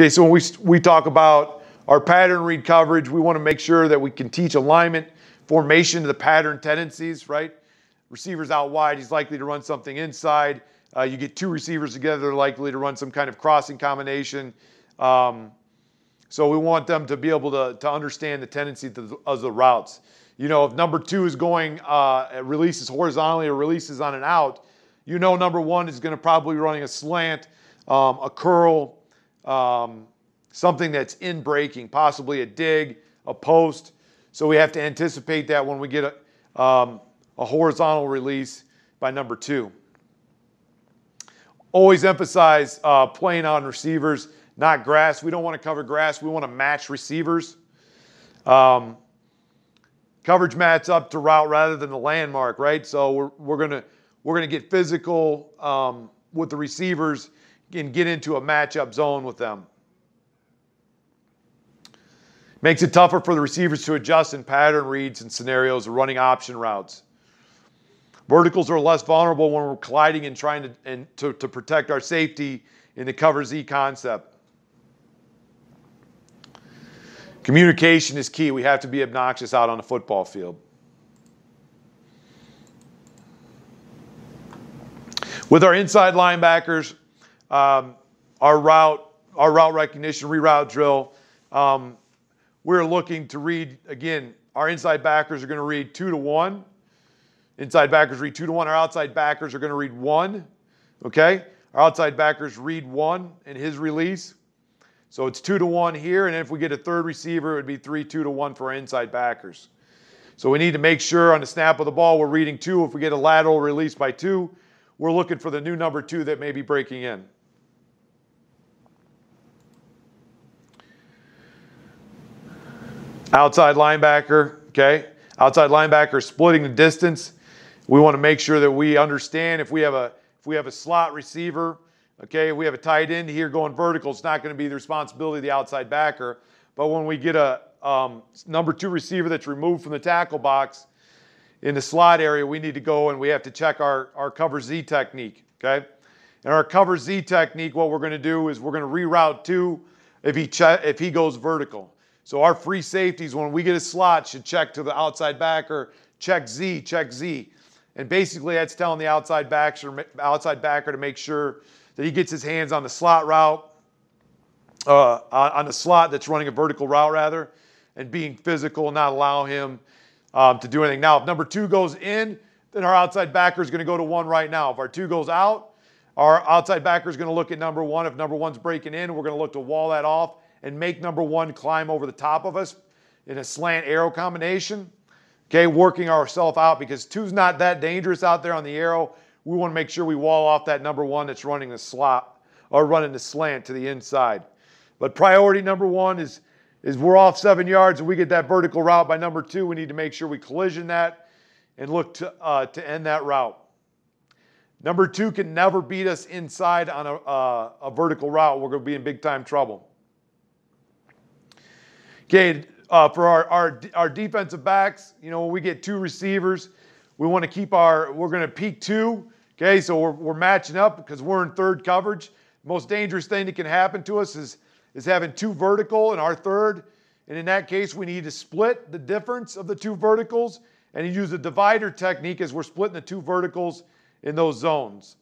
Okay, so when we talk about our pattern read coverage, we want to make sure that we can teach alignment, formation to the pattern tendencies, right? Receiver's out wide, he's likely to run something inside. You get two receivers together, they're likely to run some kind of crossing combination. So we want them to be able to understand the tendency of the routes. You know, if number two is going, releases horizontally or releases on an out, you know number one is going to probably be running a slant, a curl, something that's in breaking, possibly a dig, a post. So we have to anticipate that when we get a horizontal release by number two. Always emphasize playing on receivers, not grass. We don't want to cover grass. We want to match receivers. Coverage match up to route rather than the landmark, right? So we're gonna get physical with the receivers and get into a matchup zone with them. Makes it tougher for the receivers to adjust in pattern reads and scenarios of running option routes. Verticals are less vulnerable when we're colliding and trying to protect our safety in the cover Z concept. Communication is key. We have to be obnoxious out on the football field. With our inside linebackers, our route recognition, reroute drill, we're looking to read, again, our inside backers are going to read 2-to-1. Inside backers read 2-to-1. Our outside backers are going to read 1. Okay? Our outside backers read 1 in his release. So it's 2-to-1 here, and if we get a third receiver, it would be 3 2-to-1 for our inside backers. So we need to make sure on the snap of the ball we're reading 2. If we get a lateral release by 2, we're looking for the new number 2 that may be breaking in. Outside linebacker, okay? Outside linebacker splitting the distance. We want to make sure that we understand if we have a slot receiver, okay, if we have a tight end here going vertical, it's not going to be the responsibility of the outside backer. But when we get a number 2 receiver that's removed from the tackle box in the slot area, we need to go and we have to check our cover Z technique, okay? And our cover Z technique, what we're going to do is we're going to reroute 2 if he goes vertical. So our free safeties, when we get a slot, should check to the outside backer, check Z. And basically that's telling the outside backer to make sure that he gets his hands on the slot route, on the slot that's running a vertical route rather, and being physical and not allow him to do anything. Now, if number 2 goes in, then our outside backer is going to go to 1 right now. If our 2 goes out, our outside backer is going to look at number 1. If number 1's breaking in, we're going to look to wall that off and make number 1 climb over the top of us in a slant arrow combination, okay, working ourselves out because 2's not that dangerous out there on the arrow. We want to make sure we wall off that number 1 that's running the slot or running the slant to the inside. But priority number 1 is we're off 7 yards and we get that vertical route by number 2. We need to make sure we collision that and look to end that route. Number 2 can never beat us inside on a vertical route. We're going to be in big time trouble. Okay, for our defensive backs, you know, when we get 2 receivers, we want to keep we're going to peak 2, okay, so we're matching up because we're in third coverage. The most dangerous thing that can happen to us is having 2 vertical in our third, and in that case, we need to split the difference of the 2 verticals and use a divider technique as we're splitting the 2 verticals in those zones.